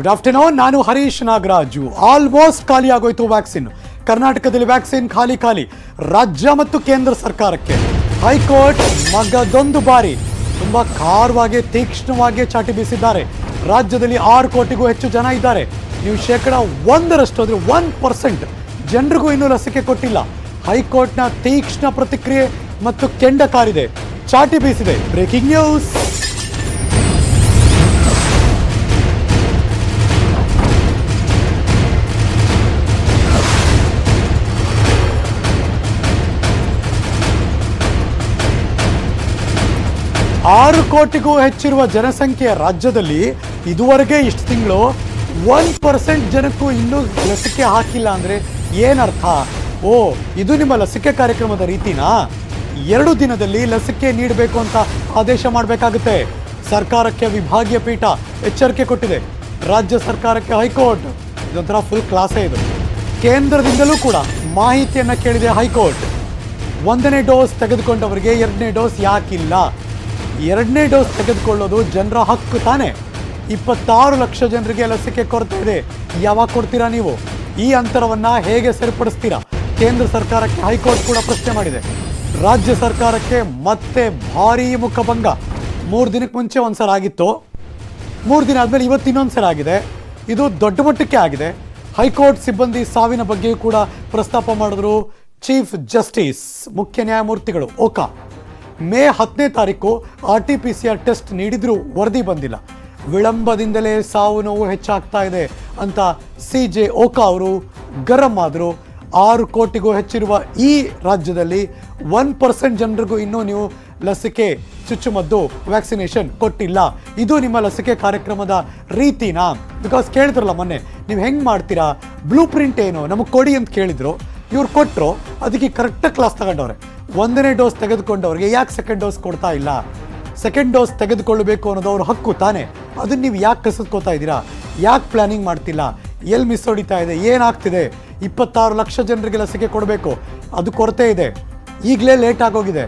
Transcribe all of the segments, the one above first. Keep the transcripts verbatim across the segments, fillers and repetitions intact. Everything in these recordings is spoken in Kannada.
गुड आफ्टरनून नानु हरीश नागराजु। आलमोस्ट खाली आगोयितु वैक्सीन। कर्नाटकदल्लि वैक्सीन खाली खाली। राज्य मत्तु केंद्र सरकारक्के हाईकोर्ट मगदोंदु बारी तुम्बा खारवागे तीक्ष्णवागे चाटी बीसिद्दारे। राज्यदल्लि आरु कोटिगू हेच्चु जन इद्दारे। नीवु शेकडा ಒಂದರಷ್ಟು ಅಂದ್ರೆ ಒಂದು ಪರ್ಸೆಂಟ್ ಜನರಿಗೂ ಇನ್ನೂ ಲಸಿಕೆ ಕೊಟ್ಟಿಲ್ಲ। ಹೈಕೋರ್ಟ್ನ ತೀಕ್ಷ್ಣ ಪ್ರತಿಕ್ರಿಯೆ ಮತ್ತು ಕೆಂಡ ಕಾರಿದೆ, ಚಾಟಿ ಬೀಸಿದೆ। Breaking news. ಆರು ಕೋಟಿಗೂ ಹೆಚ್ಚಿರುವ ಜನಸಂಖ್ಯೆಯ ರಾಜ್ಯದಲ್ಲಿ ಇದುವರೆಗೆ ಇಷ್ಟು ತಿಂಗಳು ಒಂದು ಪರ್ಸೆಂಟ್ ಜನಕ್ಕೂ ಇನ್ನೂ ಲಸಿಕೆ ಹಾಕಿಲ್ಲ ಅಂದರೆ ಏನರ್ಥ? ಓ, ಇದು ನಿಮ್ಮ ಲಸಿಕೆ ಕಾರ್ಯಕ್ರಮದ ರೀತಿನಾ? ಎರಡು ದಿನದಲ್ಲಿ ಲಸಿಕೆ ನೀಡಬೇಕು ಅಂತ ಆದೇಶ ಮಾಡಬೇಕಾಗುತ್ತೆ। ಸರ್ಕಾರಕ್ಕೆ ವಿಭಾಗೀಯ ಪೀಠ ಎಚ್ಚರಿಕೆ ಕೊಟ್ಟಿದೆ, ರಾಜ್ಯ ಸರ್ಕಾರಕ್ಕೆ ಹೈಕೋರ್ಟ್। ಇದೊಂಥರ ಫುಲ್ ಕ್ಲಾಸೇ ಇದು। ಕೇಂದ್ರದಿಂದಲೂ ಕೂಡ ಮಾಹಿತಿಯನ್ನು ಕೇಳಿದೆ ಹೈಕೋರ್ಟ್। ಒಂದನೇ ಡೋಸ್ ತೆಗೆದುಕೊಂಡವರಿಗೆ ಎರಡನೇ ಡೋಸ್ ಯಾಕಿಲ್ಲ? ಎರಡನೇ ಡೋಸ್ ತೆಗೆದುಕೊಳ್ಳೋದು ಜನರ ಹಕ್ಕು ತಾನೆ। ಇಪ್ಪತ್ತಾರು ಲಕ್ಷ ಜನರಿಗೆ ಲಸಿಕೆ ಕೊರತೆ ಇದೆ, ಯಾವಾಗ ಕೊಡ್ತೀರಾ ನೀವು? ಈ ಅಂತರವನ್ನು ಹೇಗೆ ಸರಿಪಡಿಸ್ತೀರಾ? ಕೇಂದ್ರ ಸರ್ಕಾರಕ್ಕೆ ಹೈಕೋರ್ಟ್ ಕೂಡ ಪ್ರಶ್ನೆ ಮಾಡಿದೆ। ರಾಜ್ಯ ಸರ್ಕಾರಕ್ಕೆ ಮತ್ತೆ ಭಾರೀ ಮುಖಭಂಗ। ಮೂರು ದಿನಕ್ಕೆ ಮುಂಚೆ ಒಂದು ಸಲ ಆಗಿತ್ತು, ಮೂರು ದಿನ ಆದಮೇಲೆ ಇವತ್ತು ಇನ್ನೊಂದು ಸಲ ಆಗಿದೆ। ಇದು ದೊಡ್ಡ ಮಟ್ಟಕ್ಕೆ ಆಗಿದೆ। ಹೈಕೋರ್ಟ್ ಸಿಬ್ಬಂದಿ ಸಾವಿನ ಬಗ್ಗೆಯೂ ಕೂಡ ಪ್ರಸ್ತಾಪ ಮಾಡಿದ್ರು ಚೀಫ್ ಜಸ್ಟಿಸ್ ಮುಖ್ಯ ನ್ಯಾಯಮೂರ್ತಿಗಳು ಓಕಾ। ಮೇ ಹತ್ತನೇ ತಾರೀಕು R T P C R test ನೀಡಿದರೂ ವರದಿ ಬಂದಿಲ್ಲ, ವಿಳಂಬದಿಂದಲೇ ಸಾವು ನೋವು ಹೆಚ್ಚಾಗ್ತಾ ಇದೆ ಅಂತ ಸಿ ಜೆ ಓಕಾ ಅವರು ಗರಂ ಆದರು। ಆರು ಕೋಟಿಗೂ ಹೆಚ್ಚಿರುವ ಈ ರಾಜ್ಯದಲ್ಲಿ ಒನ್ ಪರ್ಸೆಂಟ್ ಜನರಿಗೂ ಇನ್ನೂ ನೀವು ಲಸಿಕೆ ಚುಚ್ಚುಮದ್ದು ವ್ಯಾಕ್ಸಿನೇಷನ್ ಕೊಟ್ಟಿಲ್ಲ, ಇದು ನಿಮ್ಮ ಲಸಿಕೆ ಕಾರ್ಯಕ್ರಮದ ರೀತಿನಾ? ಬಿಕಾಸ್ ಕೇಳಿದ್ರಲ್ಲ ಮೊನ್ನೆ, ನೀವು ಹೆಂಗೆ ಮಾಡ್ತೀರಾ, ಬ್ಲೂ ಪ್ರಿಂಟ್ ಏನು ನಮಗೆ ಕೊಡಿ ಅಂತ ಕೇಳಿದರು, ಇವ್ರು ಕೊಟ್ಟರು। ಅದಕ್ಕೆ ಕರೆಕ್ಟಾಗಿ ಕ್ಲಾಸ್ ತಗೊಂಡವ್ರೆ। ಒಂದನೇ ಡೋಸ್ ತೆಗೆದುಕೊಂಡವ್ರಿಗೆ ಯಾಕೆ ಸೆಕೆಂಡ್ ಡೋಸ್ ಕೊಡ್ತಾ ಇಲ್ಲ? ಸೆಕೆಂಡ್ ಡೋಸ್ ತೆಗೆದುಕೊಳ್ಳಬೇಕು ಅನ್ನೋದು ಅವ್ರ ಹಕ್ಕು ತಾನೇ, ಅದನ್ನು ನೀವು ಯಾಕೆ ಕಸಿದ್ಕೋತಾ ಇದ್ದೀರಾ? ಯಾಕೆ ಪ್ಲ್ಯಾನಿಂಗ್ ಮಾಡ್ತಿಲ್ಲ? ಎಲ್ಲಿ ಮಿಸ್ ಹೊಡಿತಾ ಇದೆ? ಏನಾಗ್ತಿದೆ? ಇಪ್ಪತ್ತಾರು ಲಕ್ಷ ಜನರಿಗೆ ಲಸಿಕೆ ಕೊಡಬೇಕು, ಅದು ಕೊರತೆ ಇದೆ, ಈಗಲೇ ಲೇಟ್ ಆಗೋಗಿದೆ,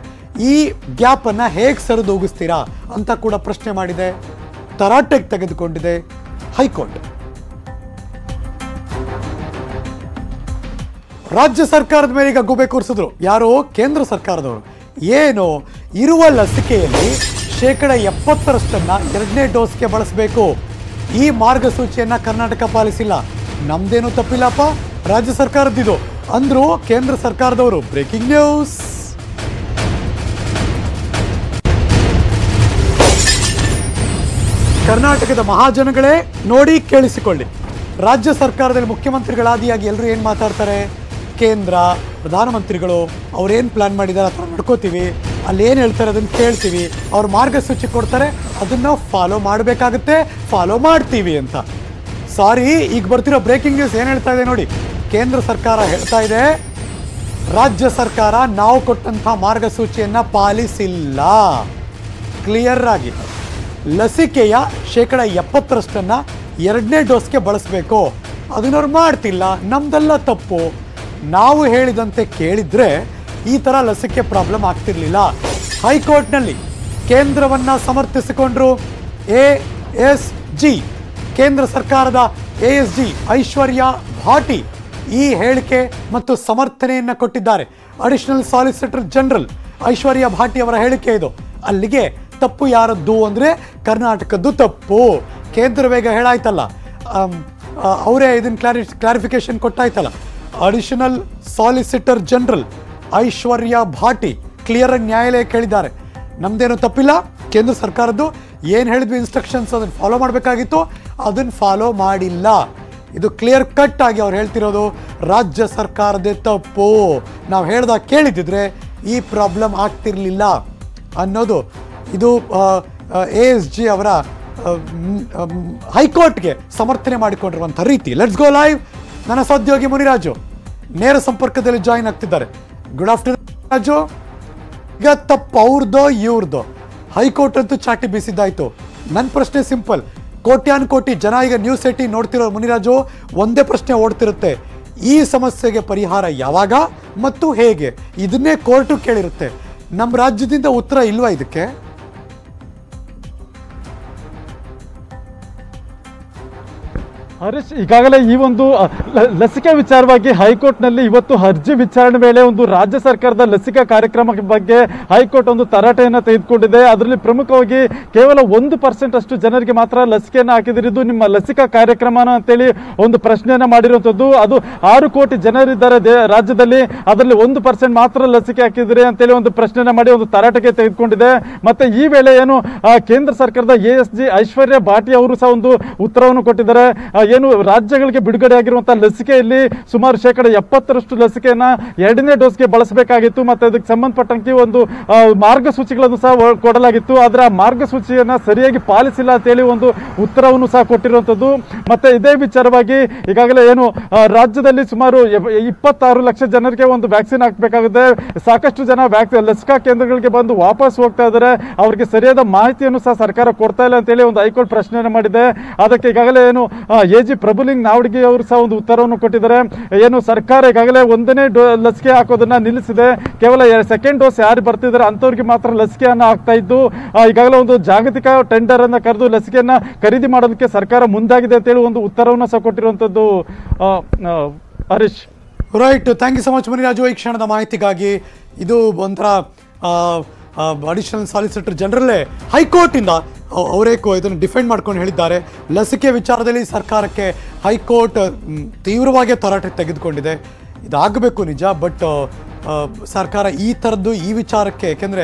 ಈ ಗ್ಯಾಪನ್ನು ಹೇಗೆ ಸರಿದೂಗಿಸ್ತೀರಾ ಅಂತ ಕೂಡ ಪ್ರಶ್ನೆ ಮಾಡಿದೆ, ತರಾಟೆಗೆ ತೆಗೆದುಕೊಂಡಿದೆ ಹೈಕೋರ್ಟ್। ರಾಜ್ಯ ಸರ್ಕಾರದ ಮೇಲೆ ಈಗ ಗುಬೆ ಕೂರಿಸಿದ್ರು ಯಾರೋ ಕೇಂದ್ರ ಸರ್ಕಾರದವರು। ಏನು, ಇರುವ ಲಸಿಕೆಯಲ್ಲಿ ಶೇಕಡ ಎಪ್ಪತ್ತರಷ್ಟನ್ನು ಎರಡನೇ ಡೋಸ್ಗೆ ಬಳಸಬೇಕು, ಈ ಮಾರ್ಗಸೂಚಿಯನ್ನು ಕರ್ನಾಟಕ ಪಾಲಿಸಿಲ್ಲ। ನಮ್ಮದೇನು ತಪ್ಪಿಲ್ಲಪ್ಪ, ರಾಜ್ಯ ಸರ್ಕಾರದ್ದಿದು ಅಂದ್ರು ಕೇಂದ್ರ ಸರ್ಕಾರದವರು। Breaking news. ಕರ್ನಾಟಕದ ಮಹಾಜನಗಳೇ, ನೋಡಿ ಕೇಳಿಸಿಕೊಳ್ಳಿ, ರಾಜ್ಯ ಸರ್ಕಾರದಲ್ಲಿ ಮುಖ್ಯಮಂತ್ರಿಗಳಾದಿಯಾಗಿ ಎಲ್ಲರೂ ಏನು ಮಾತಾಡ್ತಾರೆ? ಕೇಂದ್ರ ಪ್ರಧಾನಮಂತ್ರಿಗಳು ಅವ್ರೇನು ಪ್ಲ್ಯಾನ್ ಮಾಡಿದ್ದಾರೆ ಆ ಥರ ನೋಡ್ಕೋತೀವಿ, ಅಲ್ಲೇನು ಹೇಳ್ತಾರೆ ಅದನ್ನು ಕೇಳ್ತೀವಿ, ಅವ್ರ ಮಾರ್ಗಸೂಚಿ ಕೊಡ್ತಾರೆ, ಅದನ್ನು ಫಾಲೋ ಮಾಡಬೇಕಾಗುತ್ತೆ, ಫಾಲೋ ಮಾಡ್ತೀವಿ ಅಂತ। ಸಾರಿ, ಈಗ ಬರ್ತಿರೋ ಬ್ರೇಕಿಂಗ್ ನ್ಯೂಸ್ ಏನು ಹೇಳ್ತಾ ಇದೆ ನೋಡಿ, ಕೇಂದ್ರ ಸರ್ಕಾರ ಹೇಳ್ತಾ ಇದೆ ರಾಜ್ಯ ಸರ್ಕಾರ ನಾವು ಕೊಟ್ಟಂಥ ಮಾರ್ಗಸೂಚಿಯನ್ನು ಪಾಲಿಸಿಲ್ಲ। ಕ್ಲಿಯರ್ ಆಗಿ ಲಸಿಕೆಯ ಶೇಕಡ ಎಪ್ಪತ್ತರಷ್ಟನ್ನು ಎರಡನೇ ಡೋಸ್ಗೆ ಬಳಸಬೇಕು, ಅದನ್ನ ಅವ್ರು ಮಾಡ್ತಿಲ್ಲ, ನಮ್ಮದೆಲ್ಲ ತಪ್ಪು, ನಾವು ಹೇಳಿದಂತೆ ಕೇಳಿದರೆ ಈ ಥರ ಲಸಿಕೆ ಪ್ರಾಬ್ಲಮ್ ಆಗ್ತಿರಲಿಲ್ಲ। ಹೈಕೋರ್ಟ್ನಲ್ಲಿ ಕೇಂದ್ರವನ್ನು ಸಮರ್ಥಿಸಿಕೊಂಡ್ರು ಎ ಎಸ್ ಜಿ, ಕೇಂದ್ರ ಸರ್ಕಾರದ A S G Aishwarya Bhati ಈ ಹೇಳಿಕೆ ಮತ್ತು ಸಮರ್ಥನೆಯನ್ನು ಕೊಟ್ಟಿದ್ದಾರೆ। Additional solicitor general Aishwarya Bhati ಅವರ ಹೇಳಿಕೆ ಇದು। ಅಲ್ಲಿಗೆ ತಪ್ಪು ಯಾರದ್ದು ಅಂದರೆ ಕರ್ನಾಟಕದ್ದು ತಪ್ಪು, ಕೇಂದ್ರ ವೇಗ ಹೇಳಾಯ್ತಲ್ಲ, ಅವರೇ ಇದನ್ನು ಕ್ಲಾರಿ ಕ್ಲಾರಿಫಿಕೇಷನ್ ಕೊಟ್ಟಾಯ್ತಲ್ಲ, additional solicitor general Aishwarya Bhati ಕ್ಲಿಯರಾಗಿ ನ್ಯಾಯಾಲಯಕ್ಕೆ ಹೇಳಿದ್ದಾರೆ ನಮ್ಮದೇನೂ ತಪ್ಪಿಲ್ಲ, ಕೇಂದ್ರ ಸರ್ಕಾರದ್ದು ಏನು ಹೇಳಿದ್ವಿ ಇನ್ಸ್ಟ್ರಕ್ಷನ್ಸ್ ಅದನ್ನು ಫಾಲೋ ಮಾಡಬೇಕಾಗಿತ್ತು, ಅದನ್ನು ಫಾಲೋ ಮಾಡಿಲ್ಲ, ಇದು ಕ್ಲಿಯರ್ ಕಟ್ ಆಗಿ ಅವ್ರು ಹೇಳ್ತಿರೋದು ರಾಜ್ಯ ಸರ್ಕಾರದೇ ತಪ್ಪು, ನಾವು ಹೇಳ್ದಾಗ ಕೇಳಿದ್ದಿದ್ರೆ ಈ ಪ್ರಾಬ್ಲಮ್ ಆಗ್ತಿರಲಿಲ್ಲ ಅನ್ನೋದು ಇದು ಎ ಎಸ್ ಜಿ ಅವರ ಹೈಕೋರ್ಟ್ಗೆ ಸಮರ್ಥನೆ ಮಾಡಿಕೊಂಡಿರುವಂಥ ರೀತಿ। ಲೆಟ್ಸ್ ಗೋ ಲೈವ್, ನನ್ನ ಸಹೋದ್ಯೋಗಿ ಮುನಿರಾಜು ನೇರ ಸಂಪರ್ಕದಲ್ಲಿ ಜಾಯಿನ್ ಆಗ್ತಿದ್ದಾರೆ। ಗುಡ್ ಆಫ್ಟರ್ನೂನ್ ರಾಜು, ಈಗ ತಪ್ಪು ಅವ್ರದ್ದೋ ಇವ್ರದ್ದೋ? ಹೈಕೋರ್ಟ್ ಅಂತೂ ಚಾಟಿ ಬೀಸಿದ್ದಾಯಿತು। ನನ್ನ ಪ್ರಶ್ನೆ ಸಿಂಪಲ್, ಕೋಟ್ಯಾನು ಕೋಟಿ ಜನ ಈಗ ನ್ಯೂಸ್ ಏಟೀನ್ ನೋಡ್ತಿರೋ ಮುನಿರಾಜು, ಒಂದೇ ಪ್ರಶ್ನೆ ಓಡ್ತಿರುತ್ತೆ, ಈ ಸಮಸ್ಯೆಗೆ ಪರಿಹಾರ ಯಾವಾಗ ಮತ್ತು ಹೇಗೆ? ಇದನ್ನೇ ಕೋರ್ಟು ಕೇಳಿರುತ್ತೆ, ನಮ್ಮ ರಾಜ್ಯದಿಂದ ಉತ್ತರ ಇಲ್ವಾ ಇದಕ್ಕೆ? हरीश ಈಗಾಗಲೇ ಈ ಒಂದು ಲಸಿಕೆ ವಿಚಾರವಾಗಿ ಹೈಕೋರ್ಟ್ ನಲ್ಲಿ ಇವತ್ತು ಅರ್ಜಿ ವಿಚಾರಣೆ ವೇಳೆ ಒಂದು राज्य ಸರ್ಕಾರದ ಲಸಿಕಾ ಕಾರ್ಯಕ್ರಮದ ಬಗ್ಗೆ ಹೈಕೋರ್ಟ್ ಒಂದು ತರಾಟೆಯನ್ನು ತೆಗೆದುಕೊಂಡಿದೆ। ಅದರಲ್ಲಿ ಪ್ರಮುಖವಾಗಿ ಕೇವಲ ಒಂದು ಪರ್ಸೆಂಟ್ ಅಷ್ಟು ಜನರಿಗೆ ಮಾತ್ರ ಲಸಿಕೆಯನ್ನು ಹಾಕಿದಿರಿದ್ದು ನಿಮ್ಮ ಲಸಿಕಾ ಕಾರ್ಯಕ್ರಮನ ಅಂತ ಹೇಳಿ ಒಂದು ಪ್ರಶ್ನೆಯನ್ನು ಮಾಡಿರುವಂತದ್ದು। ಅದು ಆರು ಕೋಟಿ ಜನರು ಇದ್ದಾರೆ ರಾಜ್ಯದಲ್ಲಿ, ಅದರಲ್ಲಿ ಒಂದು ಪರ್ಸೆಂಟ್ ಮಾತ್ರ ಲಸಿಕೆ ಹಾಕಿದಿರಿ ಅಂತ ಹೇಳಿ ಒಂದು ಪ್ರಶ್ನೆಯನ್ನು ಮಾಡಿ ಒಂದು ತರಾಟೆಗೆ ತೆಗೆದುಕೊಂಡಿದೆ। ಮತ್ತೆ ಈ ವೇಳೆ ಏನು ಕೇಂದ್ರ ಸರ್ಕಾರದ ಎಎಸ್ಜಿ ಐಶ್ವರ್ಯ ಬಾಟಿ ಅವರು ಸಹ ಒಂದು ಉತ್ತರವನ್ನು ಕೊಟ್ಟಿದ್ದಾರೆ। ಏನು ರಾಜ್ಯಗಳಿಗೆ ಬಿಡುಗಡೆ ಆಗಿರುವಂತ ಲಸಿಕೆಯಲ್ಲಿ ಸುಮಾರು ಶೇಕಡ ಎಪ್ಪತ್ತರಷ್ಟು ಲಸಿಕೆಯನ್ನು ಎರಡನೇ ಡೋಸ್ಗೆ ಬಳಸಬೇಕಾಗಿತ್ತು ಮತ್ತು ಅದಕ್ಕೆ ಸಂಬಂಧಪಟ್ಟಂತೆ ಒಂದು ಮಾರ್ಗಸೂಚಿಗಳನ್ನು ಸಹ ಕೊಡಲಾಗಿತ್ತು, ಆದರೆ ಆ ಮಾರ್ಗಸೂಚಿಯನ್ನು ಸರಿಯಾಗಿ ಪಾಲಿಸಿಲ್ಲ ಅಂತ ಹೇಳಿ ಒಂದು ಉತ್ತರವನ್ನು ಸಹ ಕೊಟ್ಟಿರುವಂಥದ್ದು। ಮತ್ತು ಇದೇ ವಿಚಾರವಾಗಿ ಈಗಾಗಲೇ ಏನು ರಾಜ್ಯದಲ್ಲಿ ಸುಮಾರು ಇಪ್ಪತ್ತಾರು ಲಕ್ಷ ಜನರಿಗೆ ಒಂದು ವ್ಯಾಕ್ಸಿನ್ ಹಾಕಬೇಕಾಗಿದೆ, ಸಾಕಷ್ಟು ಜನ ಲಸಿಕಾ ಕೇಂದ್ರಗಳಿಗೆ ಬಂದು ವಾಪಸ್ ಹೋಗ್ತಾ ಇದ್ದಾರೆ, ಅವರಿಗೆ ಸರಿಯಾದ ಮಾಹಿತಿಯನ್ನು ಸಹ ಸರ್ಕಾರ ಕೊಡ್ತಾ ಇಲ್ಲ ಅಂತೇಳಿ ಒಂದು ಹೈಕೋರ್ಟ್ ಪ್ರಶ್ನೆಯನ್ನು ಮಾಡಿದೆ। ಅದಕ್ಕೆ ಈಗಾಗಲೇ ಏನು ಎ ಜಿ ಪ್ರಭುಲಿಂಗ್ ನಾವಡ್ಗಿ ಅವರು ಸಹ ಒಂದು ಉತ್ತರವನ್ನು ಕೊಟ್ಟಿದ್ದಾರೆ, ಏನು ಸರ್ಕಾರ ಈಗಾಗಲೇ ಒಂದನೇ ಡೋ ಲಸಿಕೆ ಹಾಕೋದನ್ನ ನಿಲ್ಲಿಸಿದೆ, ಕೇವಲ ಸೆಕೆಂಡ್ ಡೋಸ್ ಯಾರು ಬರ್ತಿದ್ದಾರೆ ಅಂಥವ್ರಿಗೆ ಮಾತ್ರ ಲಸಿಕೆಯನ್ನು ಹಾಕ್ತಾ ಇದ್ದು, ಈಗಾಗಲೇ ಒಂದು ಜಾಗತಿಕ ಟೆಂಡರ್ ಅನ್ನು ಕರೆದು ಲಸಿಕೆಯನ್ನು ಖರೀದಿ ಮಾಡೋದಕ್ಕೆ ಸರ್ಕಾರ ಮುಂದಾಗಿದೆ ಅಂತೇಳಿ ಒಂದು ಉತ್ತರವನ್ನು ಸಹ ಕೊಟ್ಟಿರುವಂಥದ್ದು Harish. Right, thank you so much Muniraju ಈ ಕ್ಷಣದ ಮಾಹಿತಿಗಾಗಿ। ಇದು ಒಂಥರ ಅಡಿಷನಲ್ ಸಾಲಿಸಿಟರ್ ಜನರಲ್ಲೇ ಹೈಕೋರ್ಟಿಂದ ಅವರೇ ಇದನ್ನು ಡಿಫೆಂಡ್ ಮಾಡ್ಕೊಂಡು ಹೇಳಿದ್ದಾರೆ, ಲಸಿಕೆ ವಿಚಾರದಲ್ಲಿ ಸರ್ಕಾರಕ್ಕೆ ಹೈಕೋರ್ಟ್ ತೀವ್ರವಾಗಿ ತರಾಟೆ ತೆಗೆದುಕೊಂಡಿದೆ, ಇದಾಗಬೇಕು ನಿಜ, ಬಟ್ ಸರ್ಕಾರ ಈ ಥರದ್ದು ಈ ವಿಚಾರಕ್ಕೆ ಏಕೆಂದರೆ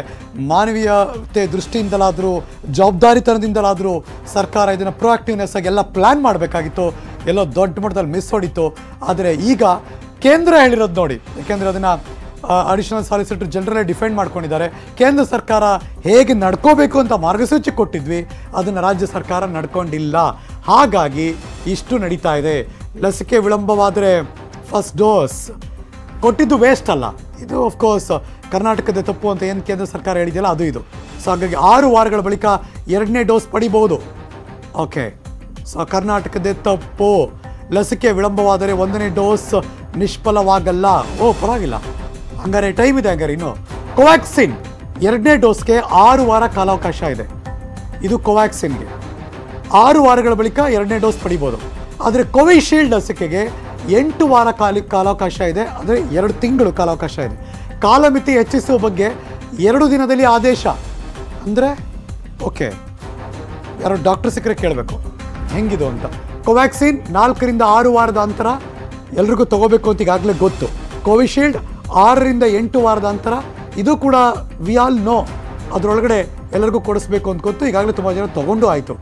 ಮಾನವೀಯತೆ ದೃಷ್ಟಿಯಿಂದಲಾದರೂ ಜವಾಬ್ದಾರಿತನದಿಂದಲಾದರೂ ಸರ್ಕಾರ ಇದನ್ನು ಪ್ರೊಆಕ್ಟಿವ್ನೆಸ್ ಆಗಿ ಎಲ್ಲ ಪ್ಲ್ಯಾನ್ ಮಾಡಬೇಕಾಗಿತ್ತು, ಎಲ್ಲೋ ದೊಡ್ಡ ಮಟ್ಟದಲ್ಲಿ ಮಿಸ್ ಹೊಡಿತು। ಆದರೆ ಈಗ ಕೇಂದ್ರ ಹೇಳಿರೋದು ನೋಡಿ, ಏಕೆಂದರೆ ಅದನ್ನು ಅಡಿಷನಲ್ ಸಾಲಿಸಿಟರ್ ಜನರಲ್ಲೇ ಡಿಫೆಂಡ್ ಮಾಡ್ಕೊಂಡಿದ್ದಾರೆ, ಕೇಂದ್ರ ಸರ್ಕಾರ ಹೇಗೆ ನಡ್ಕೋಬೇಕು ಅಂತ ಮಾರ್ಗಸೂಚಿ ಕೊಟ್ಟಿದ್ವಿ, ಅದನ್ನು ರಾಜ್ಯ ಸರ್ಕಾರ ನಡ್ಕೊಂಡಿಲ್ಲ, ಹಾಗಾಗಿ ಇಷ್ಟು ನಡೀತಾ ಇದೆ। ಲಸಿಕೆ ವಿಳಂಬವಾದರೆ ಫಸ್ಟ್ ಡೋಸ್ ಕೊಟ್ಟಿದ್ದು ವೇಸ್ಟ್ ಅಲ್ಲ, ಇದು ಆಫ್ಕೋರ್ಸ್ ಕರ್ನಾಟಕದ ತಪ್ಪು ಅಂತ ಏನು ಕೇಂದ್ರ ಸರ್ಕಾರ ಹೇಳಿದೆಯಲ್ಲ ಅದು ಇದು, ಸೊ ಹಾಗಾಗಿ ಆರು ವಾರಗಳ ಬಳಿಕ ಎರಡನೇ ಡೋಸ್ ಪಡಿಬಹುದು, ಓಕೆ, ಸೊ ಕರ್ನಾಟಕದ ತಪ್ಪು, ಲಸಿಕೆ ವಿಳಂಬವಾದರೆ ಒಂದನೇ ಡೋಸ್ ನಿಷ್ಫಲವಾಗಲ್ಲ, ಓ ಪರವಾಗಿಲ್ಲ ಹಂಗಾರೆ ಟೈಮ್ ಇದೆ, ಹಂಗಾರೆ ಇನ್ನು ಕೋವ್ಯಾಕ್ಸಿನ್ ಎರಡನೇ ಡೋಸ್ಗೆ ಆರು ವಾರ ಕಾಲಾವಕಾಶ ಇದೆ, ಇದು ಕೋವ್ಯಾಕ್ಸಿನ್ಗೆ ಆರು ವಾರಗಳ ಬಳಿಕ ಎರಡನೇ ಡೋಸ್ ಪಡಿಬೋದು, ಆದರೆ ಕೋವಿಶೀಲ್ಡ್ ಲಸಿಕೆಗೆ ಎಂಟು ವಾರ ಕಾಲ ಕಾಲಾವಕಾಶ ಇದೆ, ಅಂದರೆ ಎರಡು ತಿಂಗಳು ಕಾಲಾವಕಾಶ ಇದೆ। ಕಾಲಮಿತಿ ಹೆಚ್ಚಿಸುವ ಬಗ್ಗೆ ಎರಡು ದಿನದಲ್ಲಿ ಆದೇಶ ಅಂದರೆ ಓಕೆ, ಯಾರೋ ಡಾಕ್ಟರ್ ಸಿಕ್ಕರೆ ಕೇಳಬೇಕು ಹೆಂಗಿದು ಅಂತ। ಕೋವ್ಯಾಕ್ಸಿನ್ ನಾಲ್ಕರಿಂದ ಆರು ವಾರದ ಅಂತರ ಎಲ್ರಿಗೂ ತೊಗೋಬೇಕು ಅಂತ ಈಗಾಗಲೇ ಗೊತ್ತು, ಕೋವಿಶೀಲ್ಡ್ ಆರರಿಂದ ಎಂಟು ವಾರದ ಅಂತರ, ಇದು ಕೂಡ ವಿ ಆಲ್ ನೋ, ಅದರೊಳಗಡೆ ಎಲ್ಲರಿಗೂ ಕೊಡಿಸ್ಬೇಕು ಅಂತ ಗೊತ್ತು, ಈಗಾಗಲೇ ತುಂಬ ಜನ ತೊಗೊಂಡು ಆಯಿತು।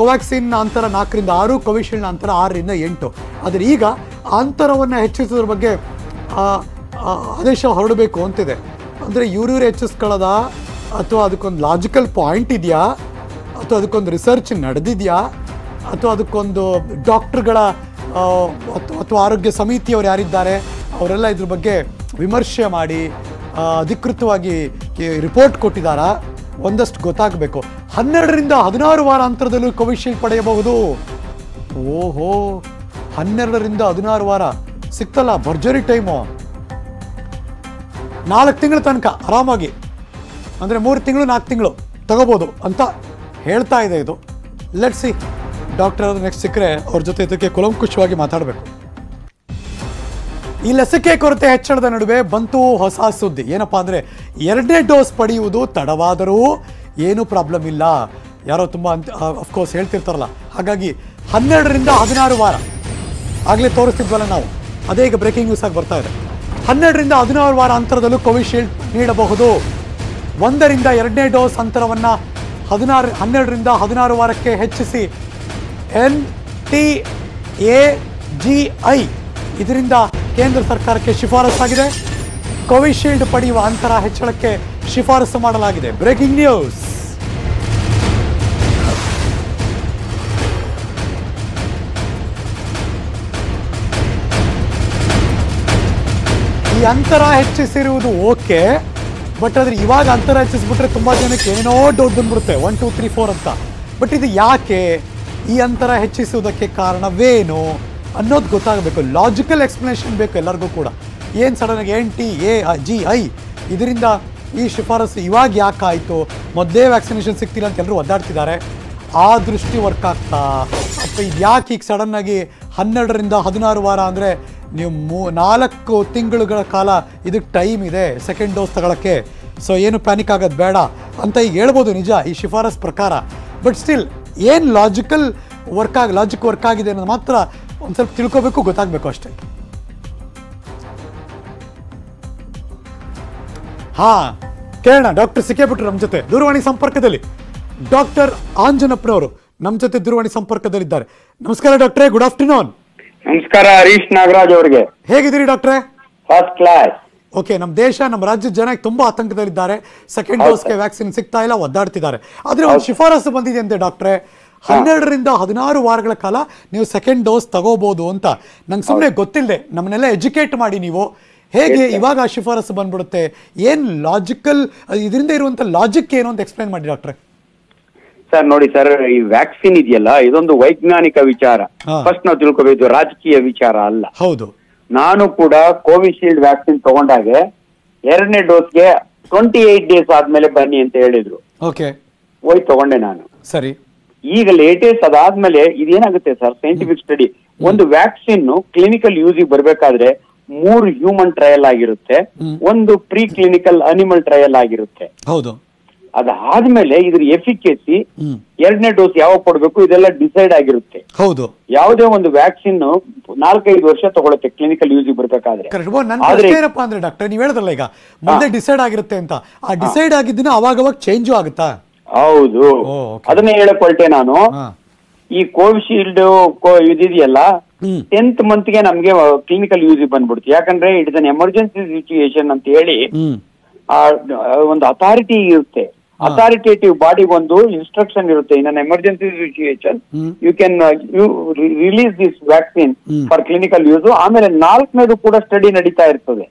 ಕೋವ್ಯಾಕ್ಸಿನ್ನ ಅಂತರ ನಾಲ್ಕರಿಂದ ಆರು, ಕೋವಿಶೀಲ್ಡ್ನ ಅಂತರ ಆರರಿಂದ ಎಂಟು, ಆದರೆ ಈಗ ಅಂತರವನ್ನು ಹೆಚ್ಚಿಸೋದ್ರ ಬಗ್ಗೆ ಆದೇಶ ಹೊರಡಬೇಕು ಅಂತಿದೆ, ಅಂದರೆ ಇವ್ರಿವ್ರು ಹೆಚ್ಚಿಸ್ಕೊಳ್ಳೋದ ಅಥವಾ ಅದಕ್ಕೊಂದು ಲಾಜಿಕಲ್ ಪಾಯಿಂಟ್ ಇದೆಯಾ ಅಥವಾ ಅದಕ್ಕೊಂದು ರಿಸರ್ಚ್ ನಡೆದಿದೆಯಾ ಅಥವಾ ಅದಕ್ಕೊಂದು ಡಾಕ್ಟ್ರುಗಳ ಅಥವಾ ಆರೋಗ್ಯ ಸಮಿತಿಯವರು ಯಾರಿದ್ದಾರೆ ಅವರೆಲ್ಲ ಇದ್ರ ಬಗ್ಗೆ ವಿಮರ್ಶೆ ಮಾಡಿ ಅಧಿಕೃತವಾಗಿ ರಿಪೋರ್ಟ್ ಕೊಟ್ಟಿದ್ದಾರಾ, ಒಂದಷ್ಟು ಗೊತ್ತಾಗಬೇಕು। ಹನ್ನೆರಡರಿಂದ ಹದಿನಾರು ವಾರ ಅಂತರದಲ್ಲೂ ಕೋವಿಶೀಲ್ಡ್ ಪಡೆಯಬಹುದು, ಓಹೋ ಹನ್ನೆರಡರಿಂದ ಹದಿನಾರು ವಾರ ಸಿಕ್ತಲ್ಲ, ಭರ್ಜರಿ ಟೈಮು, ನಾಲ್ಕು ತಿಂಗಳ ತನಕ ಆರಾಮಾಗಿ, ಅಂದರೆ ಮೂರು ತಿಂಗಳು ನಾಲ್ಕು ತಿಂಗಳು ತಗೋಬೋದು ಅಂತ ಹೇಳ್ತಾ ಇದೆ ಇದು। ಲೆಟ್ ಸಿ, ಡಾಕ್ಟರ್ ನೆಕ್ಸ್ಟ್ ಸಿಕ್ಕರೆ ಅವ್ರ ಜೊತೆ ಇದಕ್ಕೆ ಕೂಲಂಕುಷವಾಗಿ ಮಾತಾಡಬೇಕು। ಈ ಲಸಿಕೆ ಕೊರತೆ ಹೆಚ್ಚಳದ ನಡುವೆ ಬಂತು ಹೊಸ ಸುದ್ದಿ, ಏನಪ್ಪ ಅಂದರೆ ಎರಡನೇ ಡೋಸ್ ಪಡೆಯುವುದು ತಡವಾದರೂ ಏನೂ ಪ್ರಾಬ್ಲಮ್ ಇಲ್ಲ, ಯಾರೋ ತುಂಬ ಅಂತ ಅಫ್ಕೋರ್ಸ್ ಹೇಳ್ತಿರ್ತಾರಲ್ಲ, ಹಾಗಾಗಿ ಹನ್ನೆರಡರಿಂದ ಹದಿನಾರು ವಾರ ಆಗಲೇ ತೋರಿಸ್ತಿದ್ವಲ್ಲ ನಾವು, ಅದೇ ಈಗ ಬ್ರೇಕಿಂಗ್ ನ್ಯೂಸ್ ಆಗಿ ಬರ್ತಾ ಇದೆ, ಹನ್ನೆರಡರಿಂದ ಹದಿನಾರು ವಾರ ಅಂತರದಲ್ಲೂ ಕೋವಿಶೀಲ್ಡ್ ನೀಡಬಹುದು, ಒಂದರಿಂದ ಎರಡನೇ ಡೋಸ್ ಅಂತರವನ್ನು ಹದಿನಾರು ಹನ್ನೆರಡರಿಂದ ಹದಿನಾರು ವಾರಕ್ಕೆ ಹೆಚ್ಚಿಸಿ N T A G I ಇದರಿಂದ ಕೇಂದ್ರ ಸರ್ಕಾರಕ್ಕೆ ಶಿಫಾರಸ್ಸಾಗಿದೆ, ಕೋವಿಶೀಲ್ಡ್ ಪಡೆಯುವ ಅಂತರ ಹೆಚ್ಚಳಕ್ಕೆ ಶಿಫಾರಸು ಮಾಡಲಾಗಿದೆ। ಬ್ರೇಕಿಂಗ್ ನ್ಯೂಸ್, ಈ ಅಂತರ ಹೆಚ್ಚಿಸಿರುವುದು ಓಕೆ, ಬಟ್ ಆದರೆ ಇವಾಗ ಅಂತರ ಹೆಚ್ಚಿಸ್ಬಿಟ್ರೆ ತುಂಬ ಜನಕ್ಕೆ ಏನೋ ಡೌಟ್ ಬಂದ್ಬಿಡುತ್ತೆ, ಒನ್ ಟೂ ತ್ರೀ ಫೋರ್ ಅಂತ, ಬಟ್ ಇದು ಯಾಕೆ, ಈ ಅಂತರ ಹೆಚ್ಚಿಸುವುದಕ್ಕೆ ಕಾರಣವೇನು ಅನ್ನೋದು ಗೊತ್ತಾಗಬೇಕು, ಲಾಜಿಕಲ್ ಎಕ್ಸ್ಪ್ಲನೇಷನ್ ಬೇಕು ಎಲ್ಲರಿಗೂ ಕೂಡ, ಏನು ಸಡನ್ನಾಗಿ N T A G I ಇದರಿಂದ ಈ ಶಿಫಾರಸು ಇವಾಗ ಯಾಕೆ ಆಯಿತು, ಮೊದಲೇ ವ್ಯಾಕ್ಸಿನೇಷನ್ ಸಿಗ್ತಿಲ್ಲ ಅಂತ ಎಲ್ಲರೂ ಒದ್ದಾಡ್ತಿದ್ದಾರೆ, ಆ ದೃಷ್ಟಿ ವರ್ಕ್ ಆಗ್ತಾ ಅಥವಾ ಇದು ಯಾಕೆ ಈಗ ಸಡನ್ನಾಗಿ ಹನ್ನೆರಡರಿಂದ ಹದಿನಾರು ವಾರ ಅಂದರೆ ನೀವು ನಾಲ್ಕು ತಿಂಗಳುಗಳ ಕಾಲ ಇದಕ್ಕೆ ಟೈಮ್ ಇದೆ ಸೆಕೆಂಡ್ ಡೋಸ್ ತಗೊಳ್ಳೋಕ್ಕೆ. ಸೊ ಏನು ಪ್ಯಾನಿಕ್ ಆಗೋದು ಬೇಡ ಅಂತ ಈಗ ಹೇಳ್ಬೋದು ನಿಜ ಈ ಶಿಫಾರಸ್ ಪ್ರಕಾರ. ಬಟ್ ಸ್ಟಿಲ್ ಏನು ಲಾಜಿಕಲ್ ವರ್ಕ್ ಆಗಿ ಲಾಜಿಕ್ ವರ್ಕ್ ಆಗಿದೆ ಅನ್ನೋದು ಮಾತ್ರ ಒಂದು ಸ್ವಲ್ಪ ತಿಳ್ಕೋಬೇಕು, ಗೊತ್ತಾಗಬೇಕು ಅಷ್ಟೇ. ಹಾಂ, ಕೇಳೋಣ. ಡಾಕ್ಟರ್ ಸಿಕ್ಕಿಬಿಟ್ರು ನಮ್ಮ ಜೊತೆ ದೂರವಾಣಿ ಸಂಪರ್ಕದಲ್ಲಿ. ಡಾಕ್ಟರ್ ಆಂಜನಪ್ಪನವರು ನಮ್ಮ ಜೊತೆ ದೂರವಾಣಿ ಸಂಪರ್ಕದಲ್ಲಿದ್ದಾರೆ. ನಮಸ್ಕಾರ ಡಾಕ್ಟ್ರೇ, ಗುಡ್ ಆಫ್ಟರ್ನೂನ್. ನಮಸ್ಕಾರ ಹರೀಶ್ ನಾಗರಾಜ್ ಅವರಿಗೆ. ಹೇಗಿದ್ದೀರಿ ಡಾಕ್ಟ್ರೇ? First class. ಓಕೆ, ನಮ್ಮ ದೇಶ ನಮ್ಮ ರಾಜ್ಯದ ಜನ ತುಂಬಾ ಆತಂಕದಲ್ಲಿದ್ದಾರೆ. ಸೆಕೆಂಡ್ ಡೋಸ್ಗೆ ವ್ಯಾಕ್ಸಿನ್ ಸಿಗ್ತಾ ಇಲ್ಲ, ಒದ್ದಾಡ್ತಿದ್ದಾರೆ. ಆದರೆ ಒಂದು ಶಿಫಾರಸು ಬಂದಿದೆ ಅಂತೆ ಡಾಕ್ಟ್ರೇ, ಹನ್ನೆರಡರಿಂದ ಹದಿನಾರು ವಾರಗಳ ಕಾಲ ನೀವು ಸೆಕೆಂಡ್ ಡೋಸ್ ತಗೋಬಹುದು ಅಂತ. ನಂಗೆ ಸುಮ್ಮನೆ ಗೊತ್ತಿಲ್ಲದೆ ನಮ್ಮನ್ನೆಲ್ಲ ಎಜುಕೇಟ್ ಮಾಡಿ ನೀವು. ಹೇಗೆ ಇವಾಗ ಆ ಶಿಫಾರಸು ಬಂದ್ಬಿಡುತ್ತೆ, ಏನು ಲಾಜಿಕಲ್ ಇದರಿಂದ ಇರುವಂಥ ಲಾಜಿಕ್ ಏನು ಅಂತ ಎಕ್ಸ್ಪ್ಲೈನ್ ಮಾಡಿ ಡಾಕ್ಟ್ರೆ. ಸರ್ ನೋಡಿ ಸರ್, ಈ ವ್ಯಾಕ್ಸಿನ್ ಇದೆಯಲ್ಲ ಇದೊಂದು ವೈಜ್ಞಾನಿಕ ವಿಚಾರ. ಫಸ್ಟ್ ನಾವು ತಿಳ್ಕೋಬೇಕು, ರಾಜಕೀಯ ವಿಚಾರ ಅಲ್ಲ. ಹೌದು, ನಾನು ಕೂಡ ಕೋವಿಶೀಲ್ಡ್ ವ್ಯಾಕ್ಸಿನ್ ತಗೊಂಡಾಗ ಎರಡನೇ ಡೋಸ್ಗೆ ಟ್ವೆಂಟಿ ಏಟ್ ಡೇಸ್ ಆದ್ಮೇಲೆ ಬನ್ನಿ ಅಂತ ಹೇಳಿದ್ರು. ಓಕೆ, ಹೋಗಿ ತಗೊಂಡೆ ನಾನು. ಸರಿ, ಈಗ ಲೇಟೆಸ್ಟ್ ಅದಾದ್ಮೇಲೆ ಇದೇನಾಗುತ್ತೆ ಸರ್, ಸೈಂಟಿಫಿಕ್ ಸ್ಟಡಿ, ಒಂದು ವ್ಯಾಕ್ಸಿನ್ ಕ್ಲಿನಿಕಲ್ ಯೂಸಿಗೆ ಬರ್ಬೇಕಾದ್ರೆ ಮೂರು ಹ್ಯೂಮನ್ ಟ್ರಯಲ್ ಆಗಿರುತ್ತೆ, ಒಂದು ಪ್ರೀ ಕ್ಲಿನಿಕಲ್ ಅನಿಮಲ್ ಟ್ರಯಲ್ ಆಗಿರುತ್ತೆ. ಹೌದು, ಅದಾದ್ಮೇಲೆ ಇದ್ರ ಎಫಿಕೇಸಿ ಎರಡನೇ ಡೋಸ್ ಯಾವಾಗ ಕೊಡ್ಬೇಕು ಇದೆಲ್ಲ ಡಿಸೈಡ್ ಆಗಿರುತ್ತೆ. ಹೌದು, ಯಾವುದೇ ಒಂದು ವ್ಯಾಕ್ಸಿನ್ ನಾಲ್ಕೈದು ವರ್ಷ ತಗೊಳುತ್ತೆ ಕ್ಲಿನಿಕಲ್ ಯೂಸ್ ಬರ್ಬೇಕಾದ್ರೆ. ಏನಪ್ಪಾ ಅಂದ್ರೆ ಡಾಕ್ಟರ್ ನೀವ್ ಹೇಳಿದ್ರಲ್ಲ ಈಗ ಮುಂದೆ ಡಿಸೈಡ್ ಆಗಿರುತ್ತೆ ಅಂತ, ಆ ಡಿಸೈಡ್ ಆಗಿದ್ದಿನ ಅವಾಗವಾಗ ಚೇಂಜ್ ಆಗುತ್ತಾ? ಹೌದು, ಅದನ್ನೇ ಹೇಳಕೊಳ್ತೆ ನಾನು. ಈ ಕೋವಿಶೀಲ್ಡ್ ಇದೆಯಲ್ಲ ಟೆಂತ್ ಮಂತ್ ಗೆ ನಮ್ಗೆ ಕ್ಲಿನಿಕಲ್ ಯೂಸ್ ಬಂದ್ಬಿಡ್ತು. ಯಾಕಂದ್ರೆ it is an emergency situation ಅಂತ ಹೇಳಿ ಒಂದು ಅಥಾರಿಟಿ ಇರುತ್ತೆ, ಅಥಾರಿಟೇಟಿವ್ ಬಾಡಿ ಒಂದು ಇನ್ಸ್ಟ್ರಕ್ಷನ್ ಇರುತ್ತೆ, in an emergency situation you can you release this vaccine for clinical use. ಆಮೇಲೆ ನಾಲ್ಕನೇದು ಕೂಡ ಸ್ಟಡಿ ನಡೀತಾ ಇರ್ತದೆ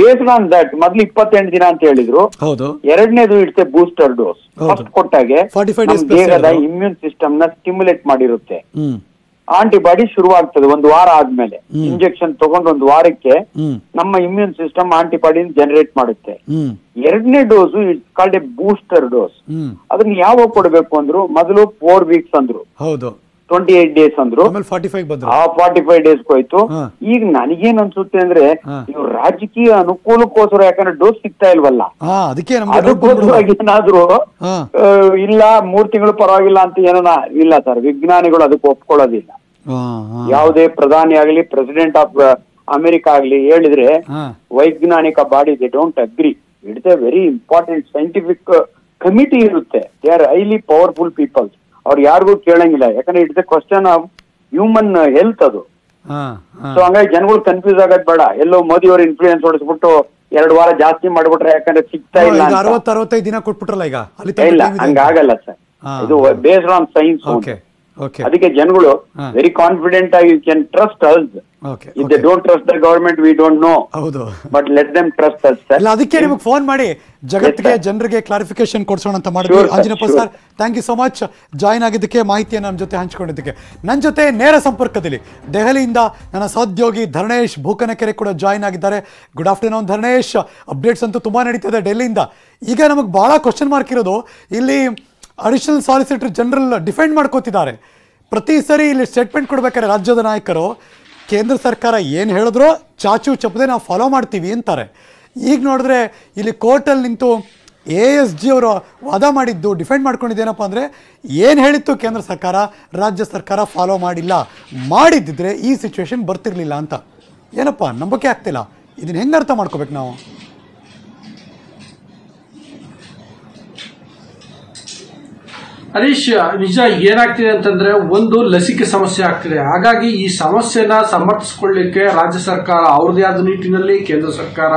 ಬೇಸ್ಡ್ ಆನ್ ದಟ್. ಮೊದ್ಲು ಇಪ್ಪತ್ತೆಂಟು ದಿನ ಅಂತ ಹೇಳಿದ್ರು, ಎರಡನೇದು it's a booster dose. First ಕೊಟ್ಟಾಗೆ ದೇಹದ ಇಮ್ಯೂನ್ ಸಿಸ್ಟಮ್ ನ ಸ್ಟಿಮ್ಯುಲೇಟ್ ಮಾಡಿರುತ್ತೆ, ಆಂಟಿಬಾಡಿ ಶುರುವಾಗ್ತದೆ. ಒಂದು ವಾರ ಆದ್ಮೇಲೆ ಇಂಜೆಕ್ಷನ್ ತಗೊಂಡು ಒಂದು ವಾರಕ್ಕೆ ನಮ್ಮ ಇಮ್ಯೂನ್ ಸಿಸ್ಟಮ್ ಆಂಟಿಬಾಡಿ ಜನರೇಟ್ ಮಾಡುತ್ತೆ. ಎರಡನೇ dose it's called a booster dose. ಅದನ್ನ ಯಾವಾಗ ಕೊಡಬೇಕು ಅಂದ್ರು, ಮೊದಲು ಫೋರ್ ವೀಕ್ಸ್ ಅಂದ್ರು, ಟ್ವೆಂಟಿ ಏಟ್ ಡೇಸ್ ಅಂದ್ರು, ಫಾರ್ಟಿ ಫೈವ್ ಡೇಸ್ ಹೋಯ್ತು. ಈಗ ನನಗೇನ್ ಅನ್ಸುತ್ತೆ ಅಂದ್ರೆ ಇವ್ರು ರಾಜಕೀಯ ಅನುಕೂಲಕ್ಕೋಸ್ಕರ, ಯಾಕಂದ್ರೆ ಡೋಸ್ ಸಿಗ್ತಾ ಇಲ್ವಲ್ಲ ಅದಕ್ಕೋಸ್ಕರವಾಗಿ ಏನಾದ್ರು ಇಲ್ಲ ಮೂರ್ ತಿಂಗಳು ಪರವಾಗಿಲ್ಲ ಅಂತ ಏನೋ ಇಲ್ಲ ಸರ್. ವಿಜ್ಞಾನಿಗಳು ಅದಕ್ಕೆ ಒಪ್ಕೊಳ್ಳೋದಿಲ್ಲ. ಯಾವುದೇ ಪ್ರಧಾನಿ ಆಗ್ಲಿ ಪ್ರೆಸಿಡೆಂಟ್ ಆಫ್ ಅಮೆರಿಕ ಆಗ್ಲಿ ಹೇಳಿದ್ರೆ ವೈಜ್ಞಾನಿಕ body they don't agree. It's a very important scientific committee ಇರುತ್ತೆ. They are highly powerful peoples. ಅವ್ರು ಯಾರಿಗೂ ಕೇಳಂಗಿಲ್ಲ, ಯಾಕಂದ್ರೆ it's a question of human health ಅದು. ಸೊ ಹಂಗಾಗಿ ಜನಗಳು ಕನ್ಫ್ಯೂಸ್ ಆಗೋದ್ ಬೇಡ. ಎಲ್ಲೋ ಮೋದಿ ಅವ್ರ ಇನ್ಫ್ಲೂಯೆನ್ಸ್ ಹೊಡೆಸ್ಬಿಟ್ಟು ಎರಡು ವಾರ ಜಾಸ್ತಿ ಮಾಡ್ಬಿಟ್ರೆ, ಯಾಕಂದ್ರೆ ಸಿಗ್ತಾ ಇಲ್ಲ ಇಲ್ಲ ಹಂಗಾಗಲ್ಲ ಸರ್. ಇದು ಬೇಸ್ಡ್ ಆನ್ ಸೈನ್ಸ್. ಅದಕ್ಕೆ ಜನಗಳು ವೆರಿ ಕಾನ್ಫಿಡೆಂಟ್ ಆಗಿ, you can trust us. If they don't trust the government we don't know, but let them trust us. ಅದಕ್ಕೆ ನಿಮಗೆ ಫೋನ್ ಮಾಡಿ ಜಗತ್ತಿಗೆ ಜನರಿಗೆ ಕ್ಲಾರಿಫಿಕೇಶನ್ ಕೊಡ್ಸೋಣ ಅಂತ ಮಾಡಿದ್ರು. Anjanappa sir, thank you so much join ಆಗಿದ್ದಕ್ಕೆ, ಮಾಹಿತಿಯನ್ನು ನಮ್ಮ ಜೊತೆ ಹಂಚಿಕೊಂಡಿದ್ದಕ್ಕೆ. ನನ್ನ ಜೊತೆ ನೇರ ಸಂಪರ್ಕದಲ್ಲಿ ದೆಹಲಿಯಿಂದ ನನ್ನ ಸಹೋದ್ಯೋಗಿ ಧರ್ಣೇಶ್ ಭೂಕನಕೆರೆ ಕೂಡ ಜಾಯಿನ್ ಆಗಿದ್ದಾರೆ. Good afternoon Dharnesh. ಅಪ್ಡೇಟ್ಸ್ ಅಂತೂ ತುಂಬಾ ನಡೀತದೆ ಡೆಲ್ಲಿಯಿಂದ. ಈಗ ನಮಗೆ ಭಾಳ ಕ್ವಶನ್ ಮಾರ್ಕ್ ಇರೋದು, ಇಲ್ಲಿ ಅಡಿಷನಲ್ ಸಾಲಿಸಿಟರ್ ಜನರಲ್ ಡಿಫೆಂಡ್ ಮಾಡ್ಕೋತಿದ್ದಾರೆ. ಪ್ರತಿ ಸರಿ ಇಲ್ಲಿ ಸ್ಟೇಟ್ಮೆಂಟ್ ಕೊಡಬೇಕಾದ್ರೆ ರಾಜ್ಯದ ನಾಯಕರು ಕೇಂದ್ರ ಸರ್ಕಾರ ಏನು ಹೇಳಿದ್ರೋ ಚಾಚು ಚಪ್ಪದೆ ನಾವು ಫಾಲೋ ಮಾಡ್ತೀವಿ ಅಂತಾರೆ. ಈಗ ನೋಡಿದ್ರೆ ಇಲ್ಲಿ ಕೋರ್ಟಲ್ಲಿ ನಿಂತು ಎ ಎಸ್ ಜಿ ಅವರು ವಾದ ಮಾಡಿದ್ದು, ಡಿಫೆಂಡ್ ಮಾಡ್ಕೊಂಡಿದ್ದೇನಪ್ಪ ಅಂದರೆ ಏನು ಹೇಳಿತ್ತು ಕೇಂದ್ರ ಸರ್ಕಾರ ರಾಜ್ಯ ಸರ್ಕಾರ ಫಾಲೋ ಮಾಡಿಲ್ಲ, ಮಾಡಿದ್ದಿದ್ರೆ ಈ ಸಿಚುವೇಶನ್ ಬರ್ತಿರಲಿಲ್ಲ ಅಂತ. ಏನಪ್ಪ ನಂಬಿಕೆ ಆಗ್ತಿಲ್ಲ. ಇದನ್ನು ಹೆಂಗೆ ಅರ್ಥ ಮಾಡ್ಕೋಬೇಕು ನಾವು? ಹರೀಶ್, ನಿಜ ಏನಾಗ್ತಿದೆ ಅಂತಂದ್ರೆ ಒಂದು ಲಸಿಕೆ ಸಮಸ್ಯೆ ಆಗ್ತಿದೆ. ಹಾಗಾಗಿ ಈ ಸಮಸ್ಯೆನ ಸಮರ್ಥಿಸಿಕೊಳ್ಳಲಿಕ್ಕೆ ರಾಜ್ಯ ಸರ್ಕಾರ ಅವ್ರದೇ ಆದ ನಿಟ್ಟಿನಲ್ಲಿ, ಕೇಂದ್ರ ಸರ್ಕಾರ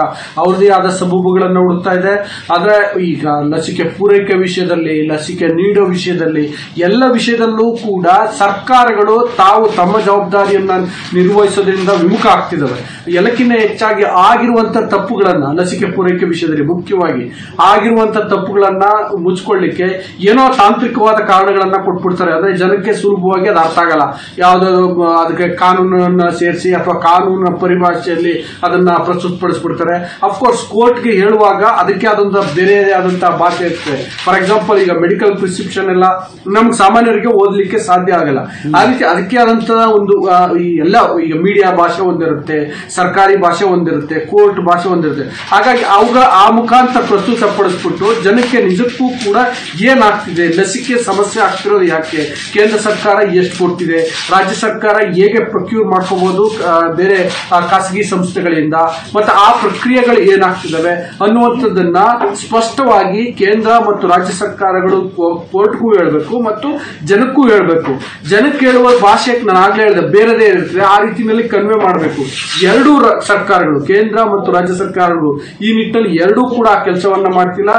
ಅವ್ರದೇ ಆದ ಸಬೂಬುಗಳನ್ನು ಹುಡುಕ್ತಾ ಇದೆ. ಆದ್ರೆ ಈಗ ಲಸಿಕೆ ಪೂರೈಕೆ ವಿಷಯದಲ್ಲಿ, ಲಸಿಕೆ ನೀಡೋ ವಿಷಯದಲ್ಲಿ, ಎಲ್ಲ ವಿಷಯದಲ್ಲೂ ಕೂಡ ಸರ್ಕಾರಗಳು ತಾವು ತಮ್ಮ ಜವಾಬ್ದಾರಿಯನ್ನ ನಿರ್ವಹಿಸೋದ್ರಿಂದ ವಿಮುಖ ಆಗ್ತಿದ್ದಾವೆ. ಎಲ್ಲಕ್ಕಿಂತ ಹೆಚ್ಚಾಗಿ ಆಗಿರುವಂತ ತಪ್ಪುಗಳನ್ನ, ಲಸಿಕೆ ಪೂರೈಕೆ ವಿಷಯದಲ್ಲಿ ಮುಖ್ಯವಾಗಿ ಆಗಿರುವಂತ ತಪ್ಪುಗಳನ್ನ ಮುಚ್ಚಿಕೊಳ್ಳಲಿಕ್ಕೆ ಏನೋ ತಾಂತ್ರಿಕ ಸುಲಭವಾದ ಕಾರಣಗಳನ್ನು ಕೊಟ್ಟುಬಿಡ್ತಾರೆ. ಅಂದ್ರೆ ಜನಕ್ಕೆ ಸುಲಭವಾಗಿ ಅದು ಅರ್ಥ ಆಗಲ್ಲ. ಯಾವುದಾದ್ರೂ ಅದಕ್ಕೆ ಕಾನೂನನ್ನ ಸೇರಿಸಿ ಅಥವಾ ಕಾನೂನ ಪರಿಭಾಷೆಯಲ್ಲಿ ಅದನ್ನ ಪ್ರಸ್ತುತಪಡಿಸ್ಬಿಡ್ತಾರೆ. ಅಫ್ಕೋರ್ಸ್ ಕೋರ್ಟ್ಗೆ ಹೇಳುವಾಗ ಅದಕ್ಕೆ ಆದಂತ ಬೇರೆ ಆದಂತಹ ಭಾಷೆ ಇರ್ತದೆ. ಫಾರ್ ಎಕ್ಸಾಂಪಲ್ ಈಗ ಮೆಡಿಕಲ್ ಪ್ರಿಸ್ಕ್ರಿಪ್ಷನ್ ಎಲ್ಲ ನಮ್ಗೆ ಸಾಮಾನ್ಯರಿಗೆ ಓದಲಿಕ್ಕೆ ಸಾಧ್ಯ ಆಗಲ್ಲ. ಅದಕ್ಕೆ ಅದಕ್ಕೆ ಆದಂತಹ ಒಂದು ಈ ಎಲ್ಲ ಈಗ ಮೀಡಿಯಾ ಭಾಷೆ ಒಂದಿರುತ್ತೆ, ಸರ್ಕಾರಿ ಭಾಷೆ ಒಂದಿರುತ್ತೆ, ಕೋರ್ಟ್ ಭಾಷೆ ಒಂದಿರುತ್ತೆ. ಹಾಗಾಗಿ ಅವುಗಳ ಆ ಮುಖಾಂತರ ಪ್ರಸ್ತುತಪಡಿಸ್ಬಿಟ್ಟು ಜನಕ್ಕೆ ನಿಜಕ್ಕೂ ಕೂಡ ಏನಾಗ್ತಿದೆ, ಲಸಿಕೆ ಸಮಸ್ಯೆ ಆಗ್ತಿರೋದು ಯಾಕೆ, ಕೇಂದ್ರ ಸರ್ಕಾರ ಎಷ್ಟು ಕೊಟ್ಟಿದೆ, ರಾಜ್ಯ ಸರ್ಕಾರ ಹೇಗೆ ಪ್ರೊಕ್ಯೂರ್ ಮಾಡ್ಕೋಬಹುದು ಬೇರೆ ಖಾಸಗಿ ಸಂಸ್ಥೆಗಳಿಂದ, ಮತ್ತು ಆ ಪ್ರಕ್ರಿಯೆಗಳು ಏನಾಗ್ತಿದ್ದಾವೆ ಅನ್ನುವಂಥದ್ದನ್ನ ಸ್ಪಷ್ಟವಾಗಿ ಕೇಂದ್ರ ಮತ್ತು ರಾಜ್ಯ ಸರ್ಕಾರಗಳು ಕೋರ್ಟ್ಗೂ ಹೇಳಬೇಕು ಮತ್ತು ಜನಕ್ಕೂ ಹೇಳಬೇಕು. ಜನಕ್ಕೆ ಹೇಳುವ ಭಾಷೆ ನಾನು ಆಗ್ಲೇ ಹೇಳಿದೆ ಬೇರೆದೇ ಇರ್ತದೆ. ಆ ರೀತಿಯಲ್ಲಿ ಕನ್ವೆ ಮಾಡಬೇಕು. ಎರಡೂ ಸರ್ಕಾರಗಳು, ಕೇಂದ್ರ ಮತ್ತು ರಾಜ್ಯ ಸರ್ಕಾರಗಳು, ಈ ನಿಟ್ಟಿನಲ್ಲಿ ಎರಡೂ ಕೂಡ ಆ ಕೆಲಸವನ್ನ ಮಾಡ್ತಿಲ್ಲ.